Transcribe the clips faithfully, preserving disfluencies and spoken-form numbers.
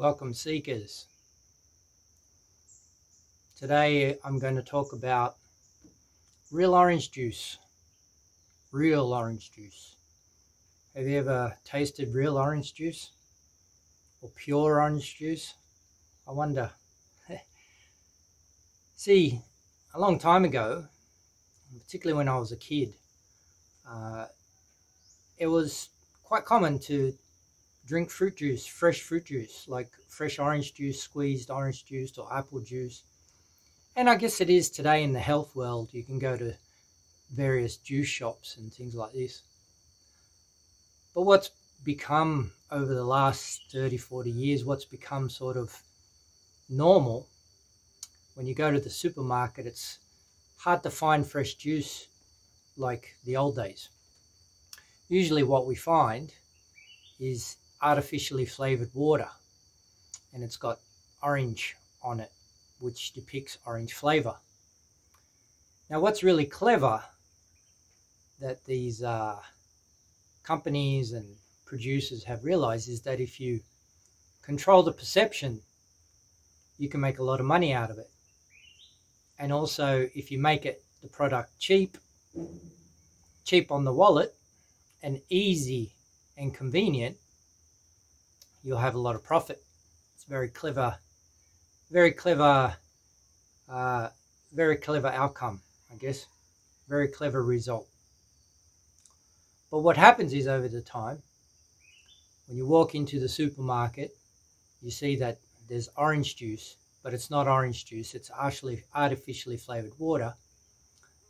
Welcome Seekers. Today I'm going to talk about real orange juice. Real orange juice. Have you ever tasted real orange juice? Or pure orange juice? I wonder. See, a long time ago, particularly when I was a kid, uh, it was quite common to drink fruit juice, fresh fruit juice, like fresh orange juice, squeezed orange juice or apple juice. And I guess it is today in the health world. You can go to various juice shops and things like this. But what's become over the last thirty, forty years, what's become sort of normal, when you go to the supermarket, it's hard to find fresh juice like the old days. Usually what we find is artificially flavored water, and it's got orange on it, which depicts orange flavor. Now what's really clever that these uh, companies and producers have realized is that if you control the perception, you can make a lot of money out of it. And also if you make it the product cheap, cheap on the wallet and easy and convenient, you'll have a lot of profit. It's very clever, very clever, uh, very clever outcome, I guess. Very clever result. But what happens is, over the time, when you walk into the supermarket, you see that there's orange juice, but it's not orange juice. It's actually artificially flavored water.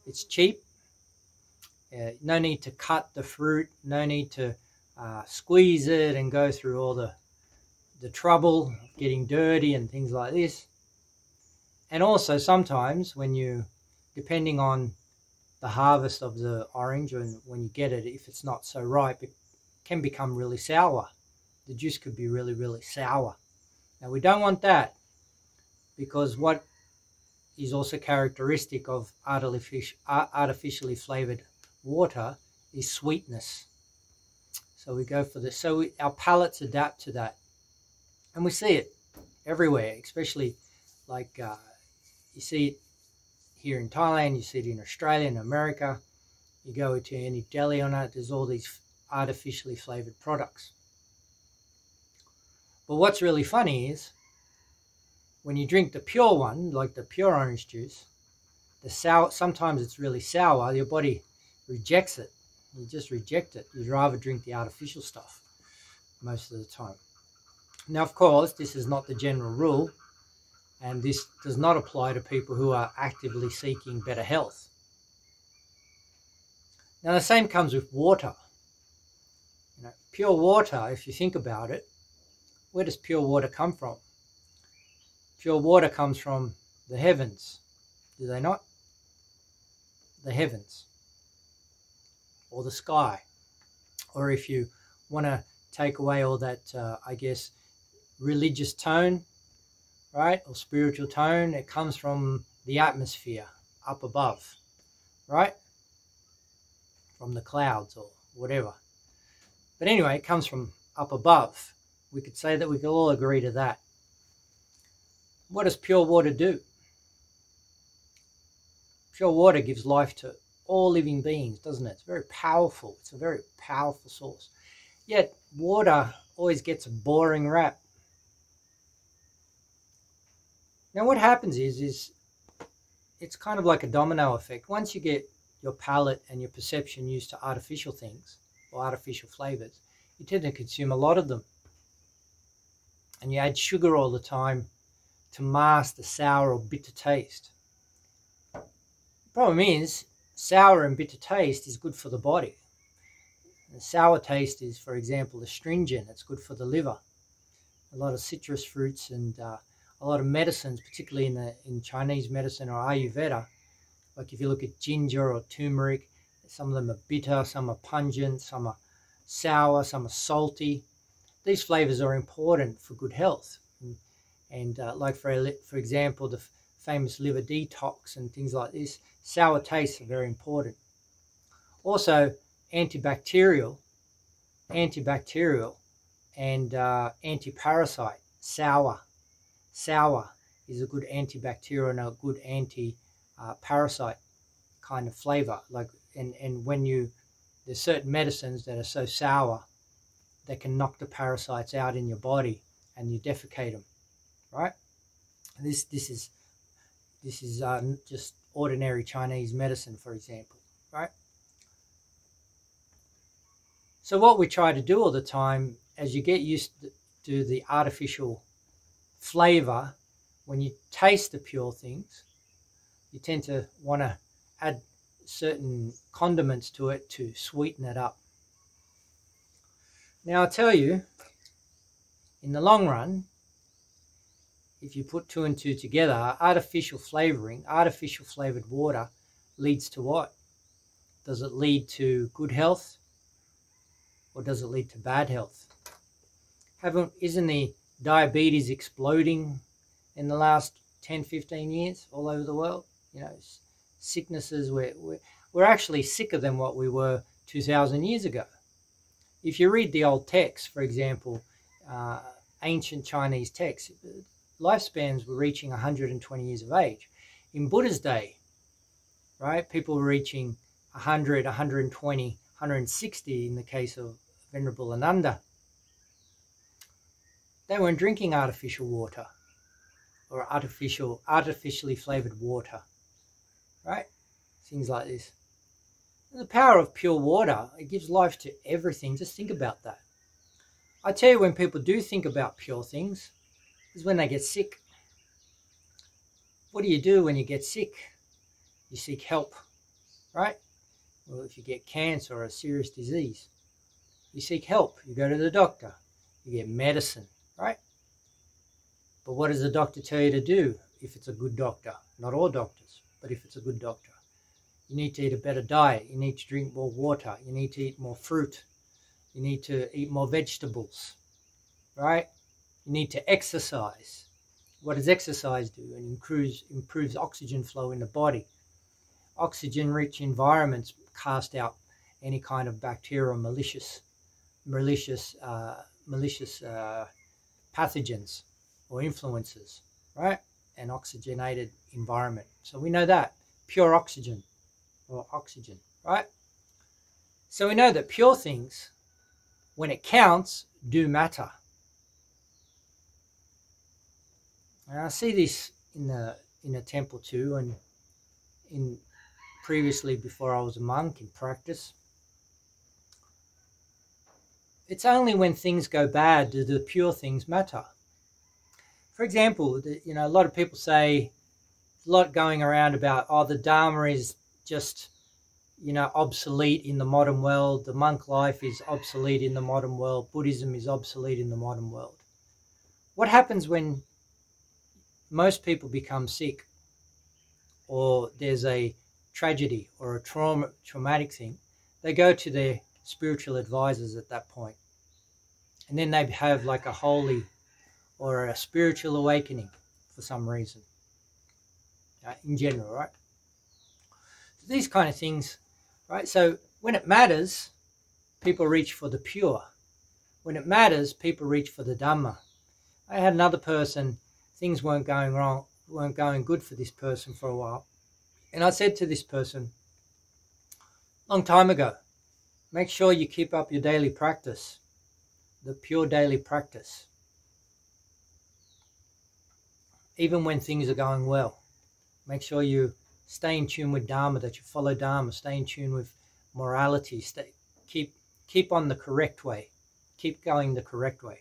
It's cheap. Uh, no need to cut the fruit. No need to Uh, squeeze it and go through all the the trouble of getting dirty and things like this. And also sometimes when you, depending on the harvest of the orange, and when you get it, if it's not so ripe, it can become really sour. The juice could be really, really sour. Now we don't want that, because what is also characteristic of artific- artificially flavored water is sweetness. So we go for this. So we, our palates adapt to that. And we see it everywhere, especially like uh, you see it here in Thailand, you see it in Australia and America. You go to any deli on it, there's all these artificially flavored products. But what's really funny is when you drink the pure one, like the pure orange juice, the sour, sometimes it's really sour, your body rejects it. You just reject it. You'd rather drink the artificial stuff most of the time. Now, of course, this is not the general rule, and this does not apply to people who are actively seeking better health. Now, the same comes with water. You know, pure water, if you think about it, where does pure water come from? Pure water comes from the heavens, do they not? The heavens. Or the sky, or if you want to take away all that, uh, I guess, religious tone, right, or spiritual tone, it comes from the atmosphere up above, right, from the clouds or whatever. But anyway, it comes from up above. We could say that we could all agree to that. What does pure water do? Pure water gives life to it. All living beings, doesn't it? It's very powerful. It's a very powerful source. Yet water always gets a boring rap. Now what happens is, is it's kind of like a domino effect. Once you get your palate and your perception used to artificial things or artificial flavors, you tend to consume a lot of them. And you add sugar all the time to mask the sour or bitter taste. The problem is, sour and bitter taste is good for the body. The sour taste is, for example, astringent. It's good for the liver. A lot of citrus fruits and uh, a lot of medicines, particularly in, the, in Chinese medicine or Ayurveda, like if you look at ginger or turmeric, some of them are bitter, some are pungent, some are sour, some are salty. These flavors are important for good health. And, and uh, like for, for example, the famous liver detox and things like this, sour tastes are very important. Also antibacterial, antibacterial and uh, anti-parasite. sour. Sour is a good antibacterial and a good anti-parasite uh, kind of flavor. Like, and, and when you, there's certain medicines that are so sour that can knock the parasites out in your body and you defecate them, right? And this, this is, this is uh, just ordinary Chinese medicine, for example, right? So what we try to do all the time, as you get used to the artificial flavor, when you taste the pure things, you tend to want to add certain condiments to it to sweeten it up. Now, I'll tell you, in the long run, if you put two and two together, artificial flavoring, artificial flavored water leads to what? Does it lead to good health? Or does it lead to bad health? Haven't, isn't the diabetes exploding in the last ten, fifteen years all over the world? You know, sicknesses, we're, we're, we're actually sicker than what we were two thousand years ago. If you read the old texts, for example, uh, ancient Chinese texts, lifespans were reaching one hundred twenty years of age. In Buddha's day, right, people were reaching one hundred, one hundred twenty, one hundred sixty in the case of Venerable Ananda. They weren't drinking artificial water or artificial, artificially flavored water, right? Things like this. The power of pure water, it gives life to everything. Just think about that. I tell you, when people do think about pure things, is when they get sick. What do you do when you get sick? You seek help, right? Well, if you get cancer or a serious disease, you seek help. You go to the doctor. You get medicine, right? But what does the doctor tell you to do if it's a good doctor? Not all doctors, but if it's a good doctor. You need to eat a better diet. You need to drink more water. You need to eat more fruit. You need to eat more vegetables, right? You need to exercise. What does exercise do? It improves, improves oxygen flow in the body. Oxygen-rich environments cast out any kind of bacterial malicious, malicious, uh, malicious uh, pathogens or influences, right? An oxygenated environment. So we know that pure oxygen, or oxygen, right? So we know that pure things, when it counts, do matter. And I see this in the in a temple too, and in previously, before I was a monk in practice. It's only when things go bad do the pure things matter. For example, the, you know, a lot of people say, a lot going around about, oh, the Dharma is just, you know, obsolete in the modern world. The monk life is obsolete in the modern world. Buddhism is obsolete in the modern world. What happens when most people become sick, or there's a tragedy or a trauma, traumatic thing? They go to their spiritual advisors at that point, and then they have like a holy or a spiritual awakening for some reason, uh, in general, right? So these kind of things, right? So when it matters, people reach for the pure. When it matters, people reach for the Dhamma. I had another person, things weren't going wrong, weren't going good for this person for a while. And I said to this person a long time ago, make sure you keep up your daily practice, the pure daily practice, even when things are going well. Make sure you stay in tune with Dharma, that you follow Dharma, stay in tune with morality, stay, keep, keep on the correct way, keep going the correct way.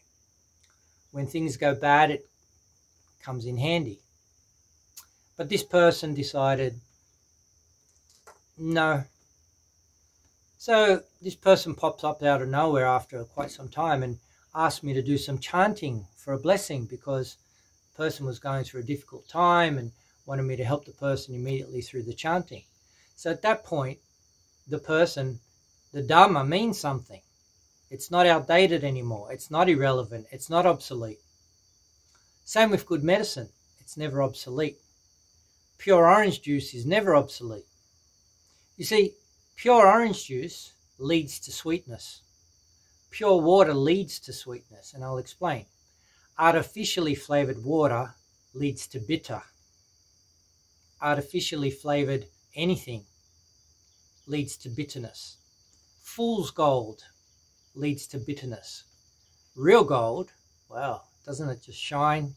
When things go bad, it comes in handy. But this person decided, no. So this person pops up out of nowhere after quite some time and asked me to do some chanting for a blessing, because the person was going through a difficult time and wanted me to help the person immediately through the chanting. So at that point, the person, the Dharma means something. It's not outdated anymore. It's not irrelevant. It's not obsolete. Same with good medicine. It's never obsolete. Pure orange juice is never obsolete. You see, pure orange juice leads to sweetness. Pure water leads to sweetness, and I'll explain. Artificially flavored water leads to bitter. Artificially flavored anything leads to bitterness. Fool's gold leads to bitterness. Real gold, wow, doesn't it just shine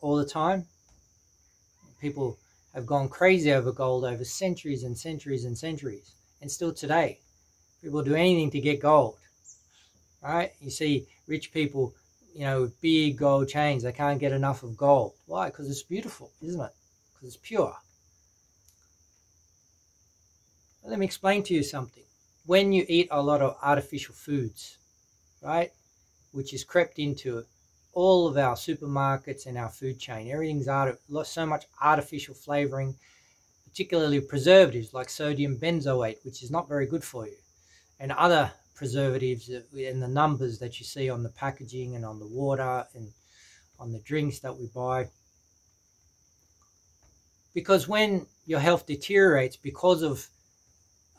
all the time? People have gone crazy over gold over centuries and centuries and centuries. And still today, people do anything to get gold, right? You see rich people, you know, with big gold chains, they can't get enough of gold. Why? Because it's beautiful, isn't it? Because it's pure. Let me explain to you something. When you eat a lot of artificial foods, right, which has crept into all of our supermarkets and our food chain, everything's art so much artificial flavoring, particularly preservatives like sodium benzoate, which is not very good for you, and other preservatives and the numbers that you see on the packaging and on the water and on the drinks that we buy. Because when your health deteriorates because of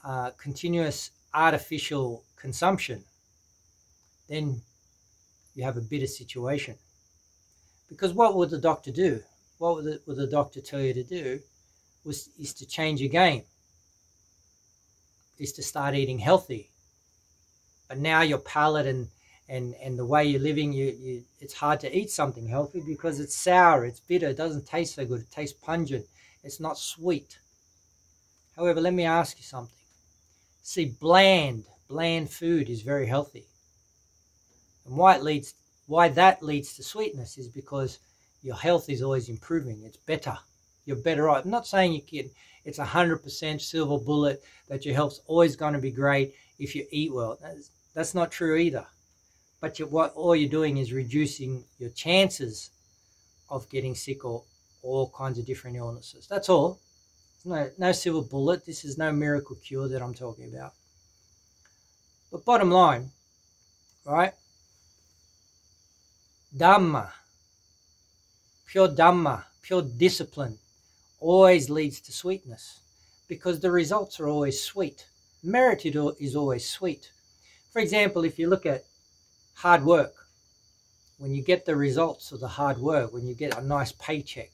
uh, continuous artificial consumption, then you have a bitter situation. Because what would the doctor do? What would the, would the doctor tell you to do was, is to change your game, is to start eating healthy. But now your palate and, and, and the way you're living, you, you, it's hard to eat something healthy because it's sour, it's bitter, it doesn't taste so good, it tastes pungent, it's not sweet. However, let me ask you something. See, bland, bland food is very healthy. And why it leads, why that leads to sweetness is because your health is always improving. It's better. You're better off. I'm not saying you can, it's one hundred percent silver bullet that your health's always going to be great if you eat well. That's, that's not true either. But you, what all you're doing is reducing your chances of getting sick or all kinds of different illnesses. That's all. No, no silver bullet. This is no miracle cure that I'm talking about. But bottom line, right? Dhamma, pure Dhamma, pure discipline always leads to sweetness because the results are always sweet. Merited is always sweet. For example, if you look at hard work, when you get the results of the hard work, when you get a nice paycheck,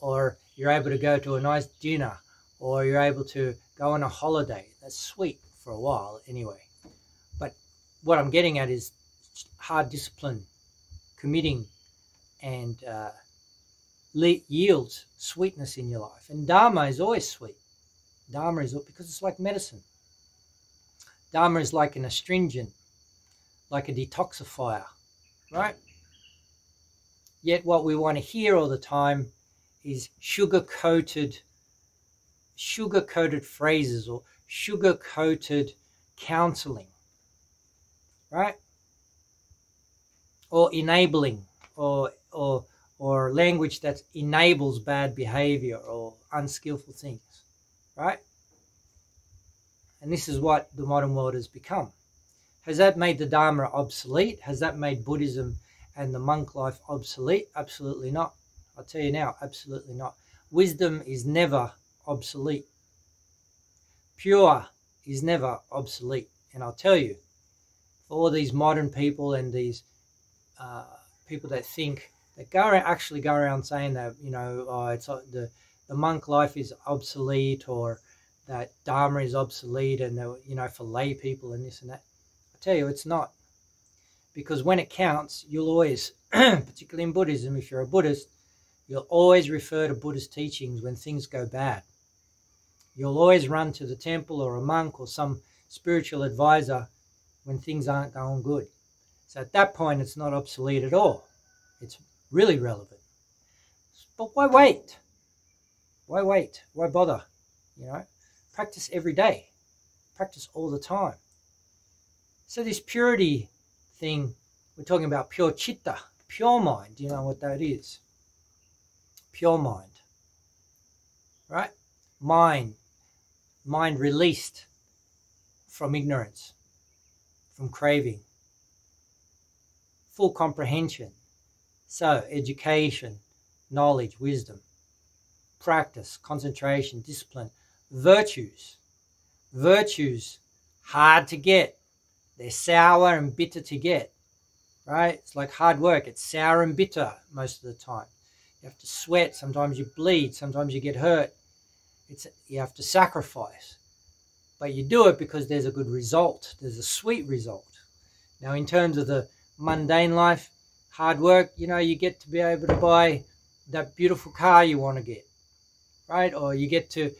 or you're able to go to a nice dinner, or you're able to go on a holiday, that's sweet for a while anyway. But what I'm getting at is hard discipline, committing, and uh, yields sweetness in your life. And Dharma is always sweet. Dharma is, because it's like medicine. Dharma is like an astringent, like a detoxifier, right? Yet what we want to hear all the time is sugar-coated, sugar-coated phrases or sugar-coated counseling, right? Or enabling, or, or, or language that enables bad behavior or unskillful things, right? And this is what the modern world has become. Has that made the Dharma obsolete? Has that made Buddhism and the monk life obsolete? Absolutely not. I'll tell you now, absolutely not. Wisdom is never obsolete. Pure is never obsolete. And I'll tell you, for all these modern people and these Uh, people that think that go around, actually go around saying that, you know, oh, it's uh, the the monk life is obsolete, or that Dharma is obsolete, and they, you know, for lay people and this and that. I tell you, it's not, because when it counts, you'll always, particularly in Buddhism, if you're a Buddhist, you'll always refer to Buddhist teachings when things go bad. You'll always run to the temple or a monk or some spiritual advisor when things aren't going good. So at that point, it's not obsolete at all. It's really relevant. But why wait? Why wait? Why bother? You know, practice every day. Practice all the time. So this purity thing, we're talking about pure citta, pure mind. You know what that is? Pure mind. Right? Mind. Mind released from ignorance, from craving. Full comprehension, so education, knowledge, wisdom, practice, concentration, discipline, virtues. Virtues, hard to get. They're sour and bitter to get. right? It's like hard work. It's sour and bitter most of the time. You have to sweat. Sometimes you bleed. Sometimes you get hurt. It's, you have to sacrifice. But you do it because there's a good result. There's a sweet result. Now, in terms of the mundane life, hard work, you know, you get to be able to buy that beautiful car you want to get, right? Or you get to,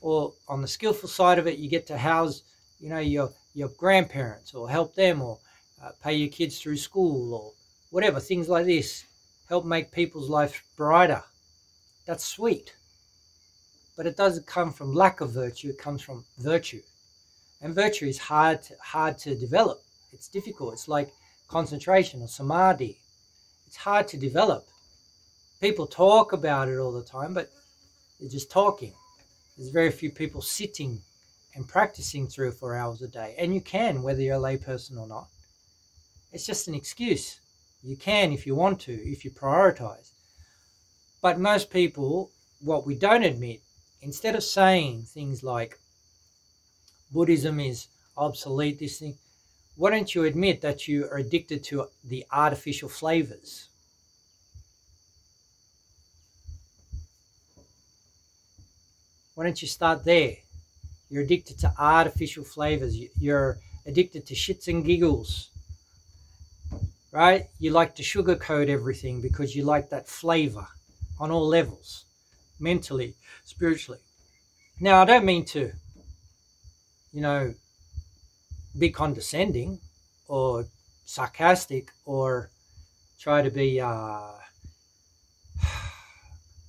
or on the skillful side of it, you get to house, you know, your, your grandparents or help them or uh, pay your kids through school or whatever, things like this. Help make people's lives brighter. That's sweet. But it doesn't come from lack of virtue. It comes from virtue. And virtue is hard to, hard to develop. It's difficult. It's like concentration or samadhi. It's hard to develop. People talk about it all the time, but they're just talking. There's very few people sitting and practicing three or four hours a day. And you can, whether you're a lay person or not. It's just an excuse. You can if you want to, if you prioritize. But most people, what we don't admit, instead of saying things like Buddhism is obsolete, this thing, why don't you admit that you are addicted to the artificial flavors? Why don't you start there? You're addicted to artificial flavors. You're addicted to shits and giggles, right? You like to sugarcoat everything because you like that flavor on all levels, mentally, spiritually. Now, I don't mean to, you know, be condescending or sarcastic or try to be uh,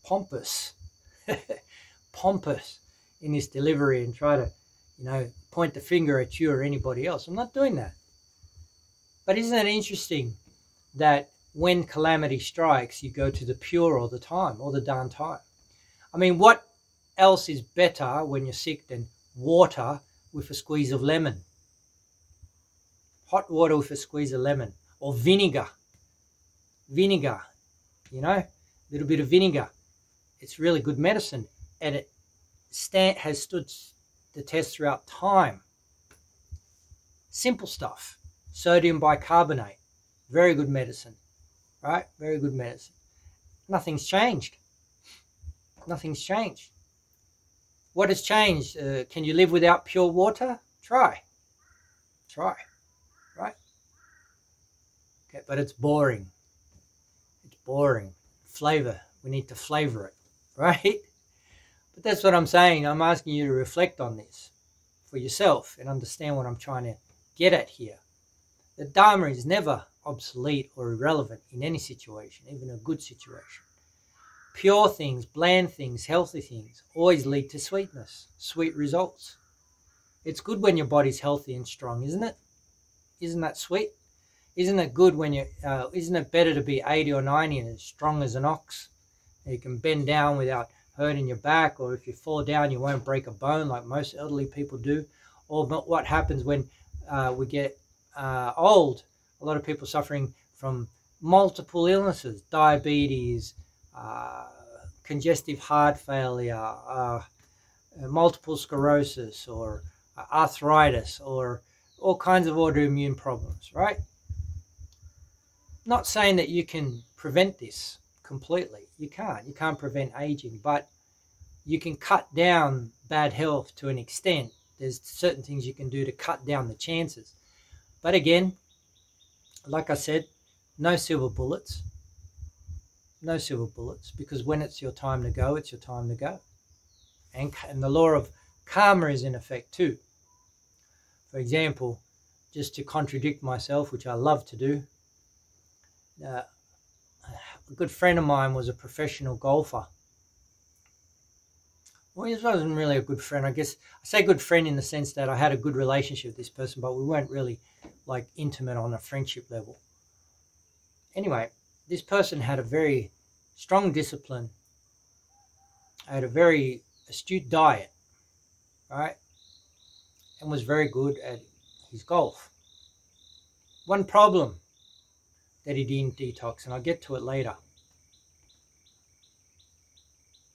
pompous, pompous in this delivery and try to, you know, point the finger at you or anybody else. I'm not doing that. But isn't it interesting that when calamity strikes, you go to the pure all the time, all the darn time? I mean, what else is better when you're sick than water with a squeeze of lemon? Hot water with a squeeze of lemon, or vinegar, vinegar, you know, a little bit of vinegar. It's really good medicine, and it stand, has stood the test throughout time. Simple stuff, sodium bicarbonate, very good medicine, right? Very good medicine. Nothing's changed. Nothing's changed. What has changed? Uh, can you live without pure water? Try, try. Right? Okay, but it's boring. It's boring. Flavor. We need to flavor it, right? But that's what I'm saying. I'm asking you to reflect on this for yourself and understand what I'm trying to get at here. The Dharma is never obsolete or irrelevant in any situation, even a good situation. Pure things, bland things, healthy things always lead to sweetness, sweet results. It's good when your body's healthy and strong, isn't it? Isn't that sweet? Isn't it good when you, uh, isn't it better to be eighty or ninety and as strong as an ox? And you can bend down without hurting your back, or if you fall down, you won't break a bone like most elderly people do. Or but what happens when uh, we get uh, old? A lot of people suffering from multiple illnesses, diabetes, uh, congestive heart failure, uh, multiple sclerosis, or arthritis, or all kinds of autoimmune problems, right? Not saying that you can prevent this completely. You can't. You can't prevent aging, but you can cut down bad health to an extent. There's certain things you can do to cut down the chances. But again, like I said, no silver bullets. No silver bullets, because when it's your time to go, it's your time to go. And, and the law of karma is in effect too. For example, just to contradict myself, which I love to do, uh, a good friend of mine was a professional golfer. Well, he wasn't really a good friend. I guess I say good friend in the sense that I had a good relationship with this person, but we weren't really like intimate on a friendship level. Anyway, this person had a very strong discipline. I had a very astute diet, right? And was very good at his golf. One problem that he didn't detox, and I'll get to it later.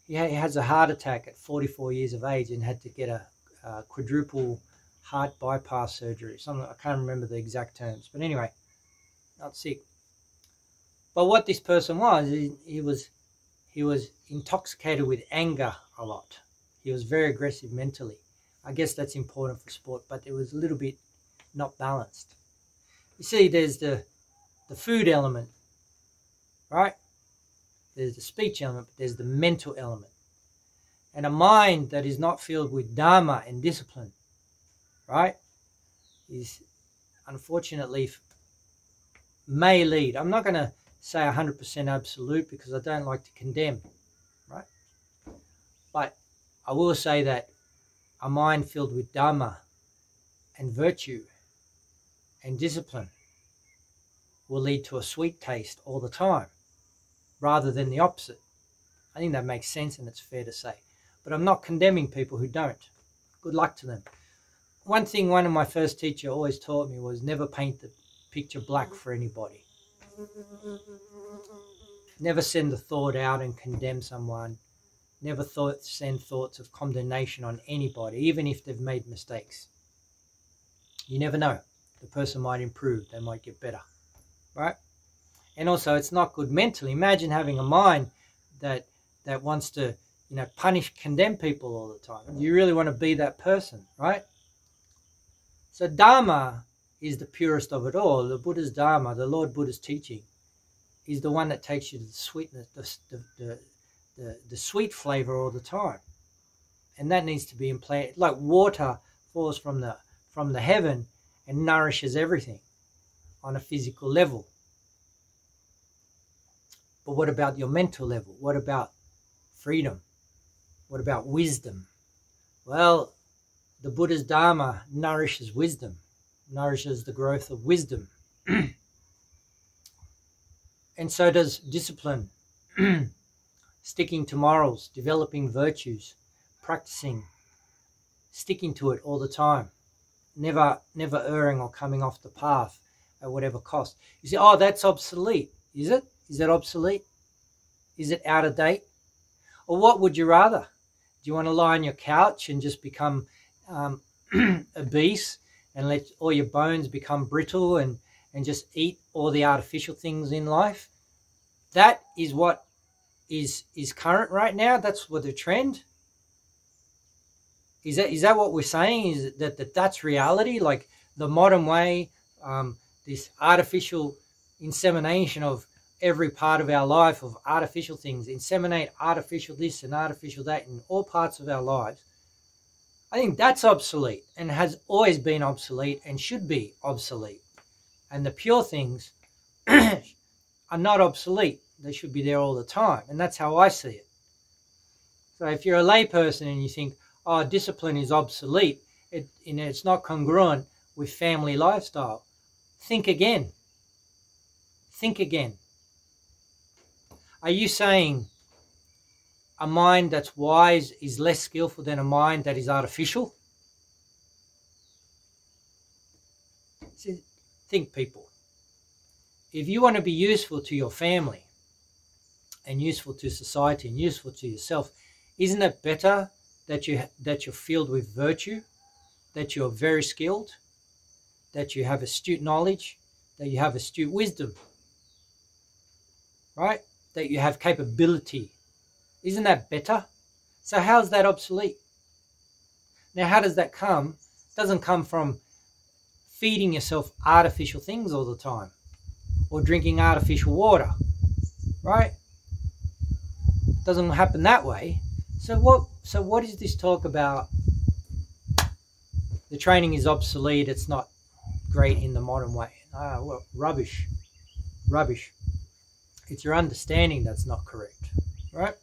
He has a heart attack at forty-four years of age and had to get a, a quadruple heart bypass surgery. Something I can't remember the exact terms, but anyway, not sick. But what this person was, he, he was he was intoxicated with anger a lot. He was very aggressive mentally. I guess that's important for sport, but it was a little bit not balanced. You see, there's the the food element, right? There's the speech element, but there's the mental element. And a mind that is not filled with dharma and discipline, right, is unfortunately may lead. I'm not going to say one hundred percent absolute because I don't like to condemn, right? But I will say that a mind filled with dharma and virtue and discipline will lead to a sweet taste all the time rather than the opposite. I think that makes sense and it's fair to say. But I'm not condemning people who don't. Good luck to them. One thing one of my first teacher always taught me was never paint the picture black for anybody. Never send a thought out and condemn someone. Never thought, send thoughts of condemnation on anybody, even if they've made mistakes. You never know. The person might improve. They might get better, right? And also, it's not good mentally. Imagine having a mind that that wants to, you know, punish, condemn people all the time. You really want to be that person, right? So Dharma is the purest of it all. The Buddha's Dharma, the Lord Buddha's teaching, is the one that takes you to the sweetness, the, the, the, the sweet flavor all the time. And that needs to be implanted. Like water falls from the, from the heaven and nourishes everything on a physical level. But what about your mental level? What about freedom? What about wisdom? Well, the Buddha's Dharma nourishes wisdom, nourishes the growth of wisdom. And so does discipline, sticking to morals, developing virtues, practicing, sticking to it all the time, never, never erring or coming off the path at whatever cost. You say, oh, that's obsolete. Is it? Is that obsolete? Is it out of date? Or what would you rather? Do you want to lie on your couch and just become um, obese and let all your bones become brittle and, and just eat all the artificial things in life? That is what is is current right now. That's what the trend. Is that, is that what we're saying? Is that, that that's reality? Like the modern way, um, this artificial insemination of every part of our life of artificial things, inseminate artificial this and artificial that in all parts of our lives, I think that's obsolete and has always been obsolete and should be obsolete. And the pure things are not obsolete. They should be there all the time. And that's how I see it. So if you're a lay person and you think, oh, discipline is obsolete, it, you know, it's not congruent with family lifestyle, think again. Think again. Are you saying a mind that's wise is less skillful than a mind that is artificial? Think, people. If you want to be useful to your family and useful to society and useful to yourself, isn't it better that, you, that you're filled with virtue, that you're very skilled, that you have astute knowledge, that you have astute wisdom, right? That you have capability. Isn't that better? So how's that obsolete? Now, how does that come? It doesn't come from feeding yourself artificial things all the time or drinking artificial water, right? It doesn't happen that way. So what, so what is this talk about? The training is obsolete. It's not great in the modern way. Ah, well, rubbish, rubbish. It's your understanding that's not correct, right?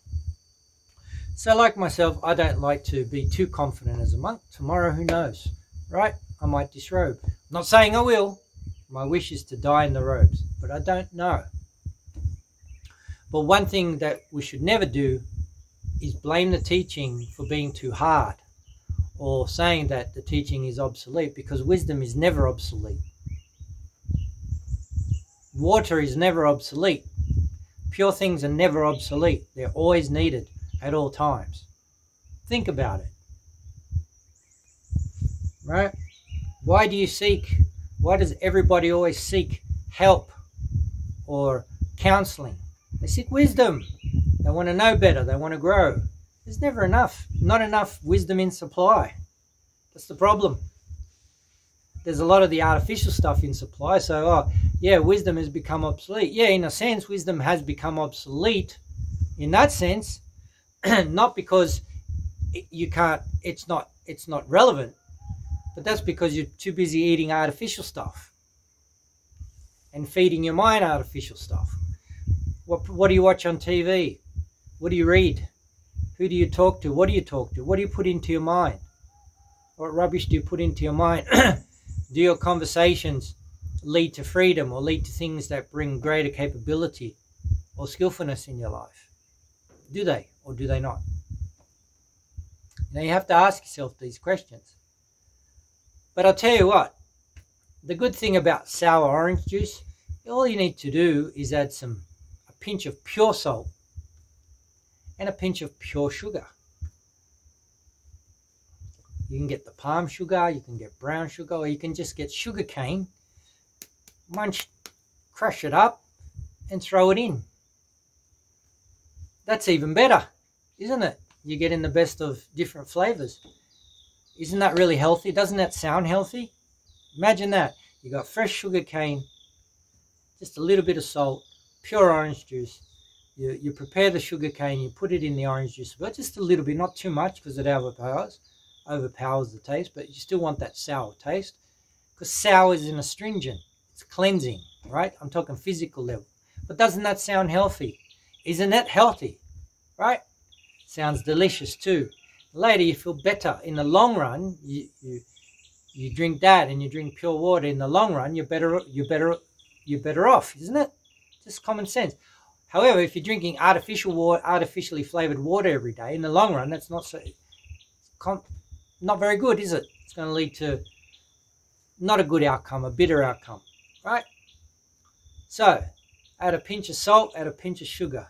So like myself, I don't like to be too confident as a monk. Tomorrow, who knows, right? I might disrobe. I'm not saying I will. My wish is to die in the robes, but I don't know. But one thing that we should never do is blame the teaching for being too hard or saying that the teaching is obsolete, because wisdom is never obsolete. Water is never obsolete. Pure things are never obsolete. They're always needed at all times. Think about it. Right? Why do you seek? Why does everybody always seek help or counseling. They seek wisdom. They want to know better. They want to grow. There's never enough. Not enough wisdom in supply. That's the problem. There's a lot of the artificial stuff in supply. So, oh, yeah, wisdom has become obsolete. Yeah, in a sense, wisdom has become obsolete in that sense, not because you can't, it's not, it's not relevant, but that's because you're too busy eating artificial stuff and feeding your mind artificial stuff. What, what do you watch on T V? What do you read? Who do you talk to? What do you talk to? What do you put into your mind? What rubbish do you put into your mind? Do your conversations lead to freedom or lead to things that bring greater capability or skillfulness in your life? Do they or do they not? Now you have to ask yourself these questions. But I'll tell you what, the good thing about sour orange juice, all you need to do is add some a pinch of pure salt and a pinch of pure sugar. You can get the palm sugar, you can get brown sugar, or you can just get sugar cane, munch, crush it up, and throw it in. That's even better, isn't it? You're getting the best of different flavors. Isn't that really healthy? Doesn't that sound healthy? Imagine that. You got fresh sugar cane, just a little bit of salt, pure orange juice. You, you prepare the sugar cane, you put it in the orange juice, but just a little bit, not too much because it overpowers. overpowers the taste, but you still want that sour taste because sour is an astringent. It's cleansing, right? I'm talking physical level. But doesn't that sound healthy? Isn't that healthy, right? Sounds delicious too. Later you feel better. In the long run, you you, you drink that and you drink pure water. In the long run, you're better, you're better, you're better off, isn't it? Just common sense. However, if you're drinking artificial water, artificially flavored water every day, in the long run, that's not so... Com Not very good, is it? It's going to lead to not a good outcome, a bitter outcome, right? So, add a pinch of salt, add a pinch of sugar,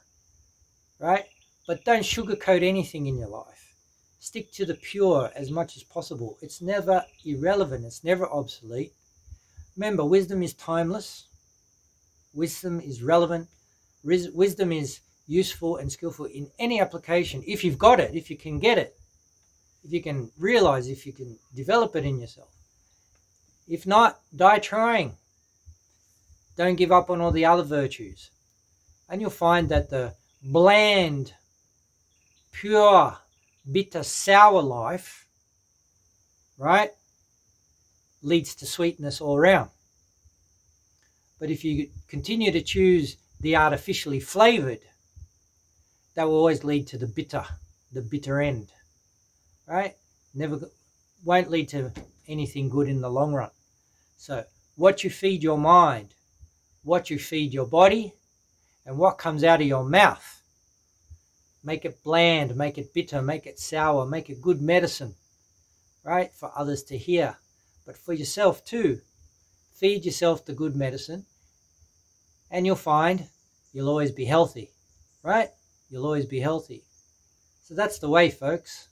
right? But don't sugarcoat anything in your life. Stick to the pure as much as possible. It's never irrelevant. It's never obsolete. Remember, wisdom is timeless. Wisdom is relevant. Wisdom is useful and skillful in any application, if you've got it, if you can get it. If you can realize, if you can develop it in yourself. If not, die trying. Don't give up on all the other virtues. And you'll find that the bland, pure, bitter, sour life, right, leads to sweetness all around. But if you continue to choose the artificially flavored, that will always lead to the bitter, the bitter end. Right? Never, won't lead to anything good in the long run. So what you feed your mind, what you feed your body, and what comes out of your mouth. Make it bland, make it bitter, make it sour, make it good medicine, right? For others to hear, but for yourself too. Feed yourself the good medicine and you'll find you'll always be healthy, right? You'll always be healthy. So that's the way, folks.